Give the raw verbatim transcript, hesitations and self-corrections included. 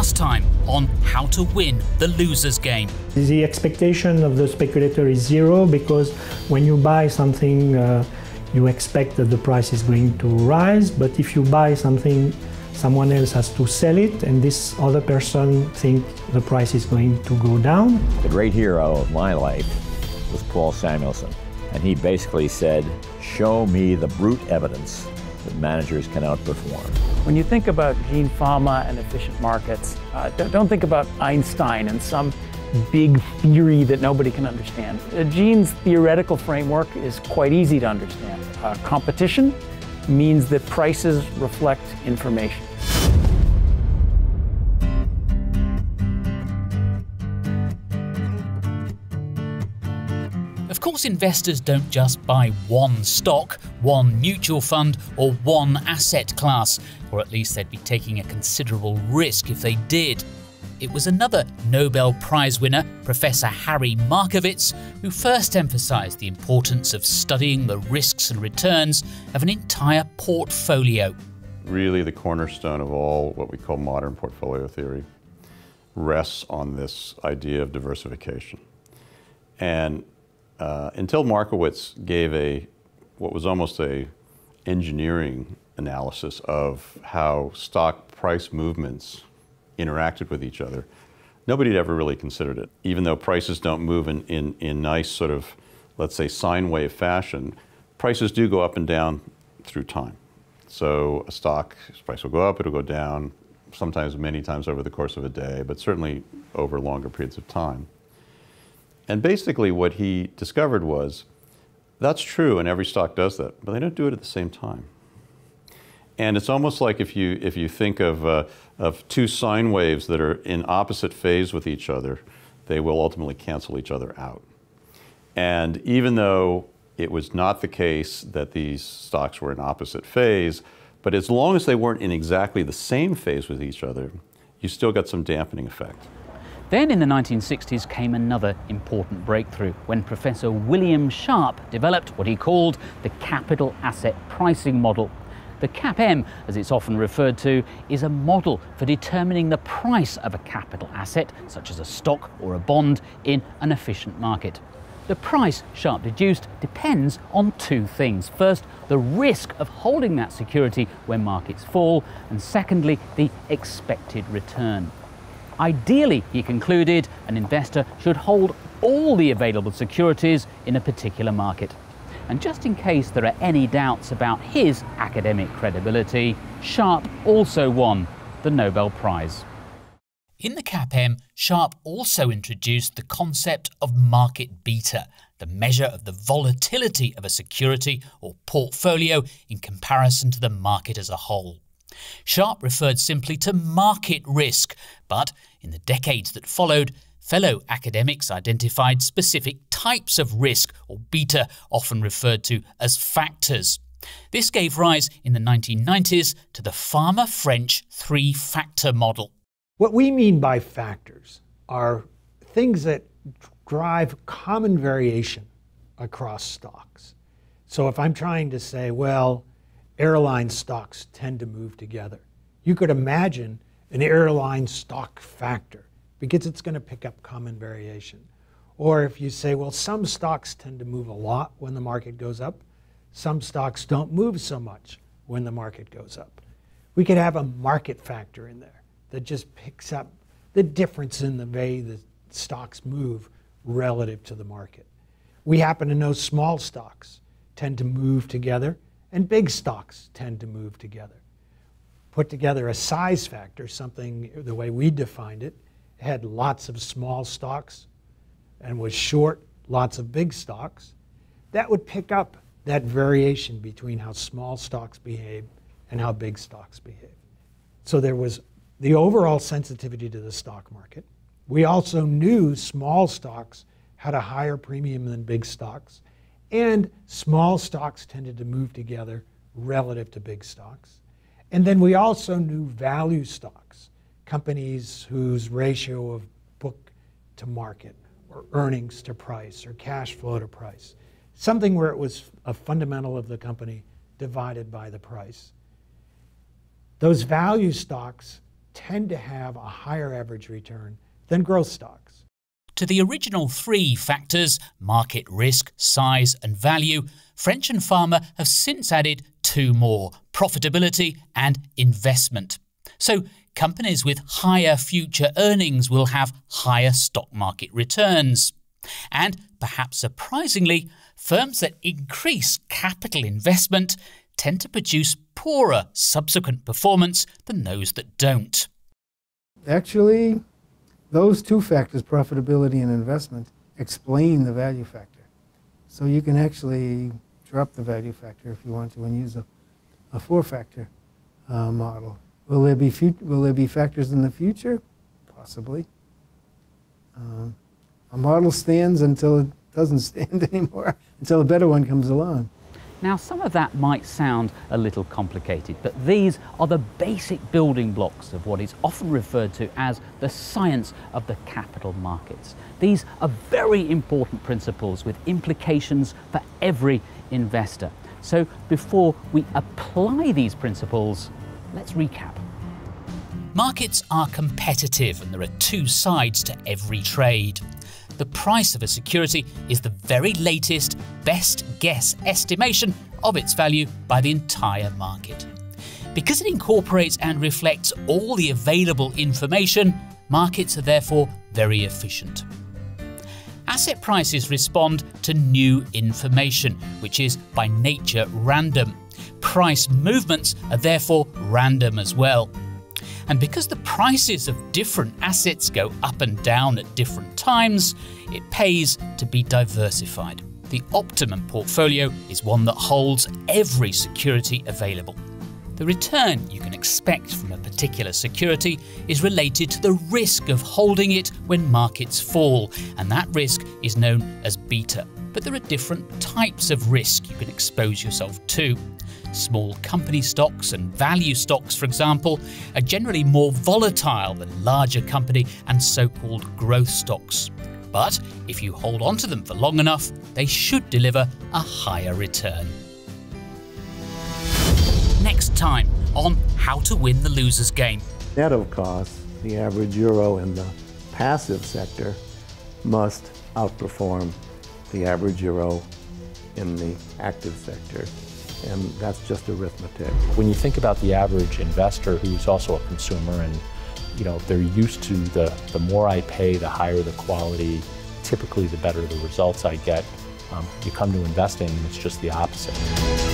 last time on how to win the loser's game. The expectation of the speculator is zero, because when you buy something, uh, you expect that the price is going to rise. But if you buy something, someone else has to sell it, and this other person thinks the price is going to go down. The great hero of my life was Paul Samuelson, and he basically said, show me the brute evidence that managers can outperform. When you think about Eugene Fama and efficient markets, uh, don't think about Einstein and some big theory that nobody can understand. Eugene's theoretical framework is quite easy to understand. Uh, competition means that prices reflect information. Of course, investors don't just buy one stock, one mutual fund, or one asset class, or at least they'd be taking a considerable risk if they did. It was another Nobel Prize winner, Professor Harry Markowitz, who first emphasized the importance of studying the risks and returns of an entire portfolio. Really, the cornerstone of all what we call modern portfolio theory rests on this idea of diversification. And uh, until Markowitz gave a, what was almost a engineering analysis of how stock price movements interacted with each other, nobody had ever really considered it. Even though prices don't move in, in, in nice sort of, let's say, sine wave fashion, prices do go up and down through time. So a stock price will go up, it'll go down, sometimes many times over the course of a day, but certainly over longer periods of time. And basically what he discovered was, that's true and every stock does that, but they don't do it at the same time. And it's almost like if you, if you think of, uh, of two sine waves that are in opposite phase with each other, they will ultimately cancel each other out. And even though it was not the case that these stocks were in opposite phase, but as long as they weren't in exactly the same phase with each other, you still got some dampening effect. Then in the nineteen sixties came another important breakthrough when Professor William Sharpe developed what he called the Capital Asset Pricing Model. The CAPM, as it's often referred to, is a model for determining the price of a capital asset, such as a stock or a bond, in an efficient market. The price, Sharpe deduced, depends on two things. First, the risk of holding that security when markets fall, and secondly, the expected return. Ideally, he concluded, an investor should hold all the available securities in a particular market. And just in case there are any doubts about his academic credibility, Sharpe also won the Nobel Prize. In the CAPM, Sharpe also introduced the concept of market beta, the measure of the volatility of a security or portfolio in comparison to the market as a whole. Sharpe referred simply to market risk, but in the decades that followed, fellow academics identified specific types of risk, or beta, often referred to as factors. This gave rise in the nineteen nineties to the Fama French three-factor model. What we mean by factors are things that drive common variation across stocks. So if I'm trying to say, well, airline stocks tend to move together, you could imagine an airline stock factor, because it's going to pick up common variation. Or if you say, well, some stocks tend to move a lot when the market goes up, some stocks don't move so much when the market goes up. We could have a market factor in there that just picks up the difference in the way the stocks move relative to the market. We happen to know small stocks tend to move together and big stocks tend to move together. Put together a size factor, something the way we defined it, had lots of small stocks and was short lots of big stocks, that would pick up that variation between how small stocks behave and how big stocks behave. So there was the overall sensitivity to the stock market. We also knew small stocks had a higher premium than big stocks, and small stocks tended to move together relative to big stocks. And then we also knew value stocks, companies whose ratio of book to market, or earnings to price, or cash flow to price, something where it was a fundamental of the company divided by the price. Those value stocks tend to have a higher average return than growth stocks. To the original three factors, market risk, size and value, French and Fama have since added two more, profitability and investment. So companies with higher future earnings will have higher stock market returns. And perhaps surprisingly, firms that increase capital investment tend to produce poorer subsequent performance than those that don't. Actually, those two factors, profitability and investment, explain the value factor. So you can actually drop the value factor if you want to and use a, a four-factor uh, model. Will there be fut- will there be factors in the future? Possibly. Um, a model stands until it doesn't stand anymore, until a better one comes along. Now, some of that might sound a little complicated, but these are the basic building blocks of what is often referred to as the science of the capital markets. These are very important principles with implications for every investor. So before we apply these principles, let's recap. Markets are competitive and there are two sides to every trade. The price of a security is the very latest, best guess estimation of its value by the entire market. Because it incorporates and reflects all the available information, markets are therefore very efficient. Asset prices respond to new information, which is by nature random. Price movements are therefore random as well. And because the prices of different assets go up and down at different times, it pays to be diversified. The optimum portfolio is one that holds every security available. The return you can expect from a particular security is related to the risk of holding it when markets fall, and that risk is known as beta. But there are different types of risk you can expose yourself to. Small company stocks and value stocks, for example, are generally more volatile than larger company and so-called growth stocks. But if you hold onto them for long enough, they should deliver a higher return. Next time on How to Win the Loser's Game. Net of costs, the average euro in the passive sector must outperform the average euro in the active sector. And that's just arithmetic. When you think about the average investor who's also a consumer and, you know, they're used to the, the more I pay, the higher the quality, typically the better the results I get. Um, you come to investing and it's just the opposite.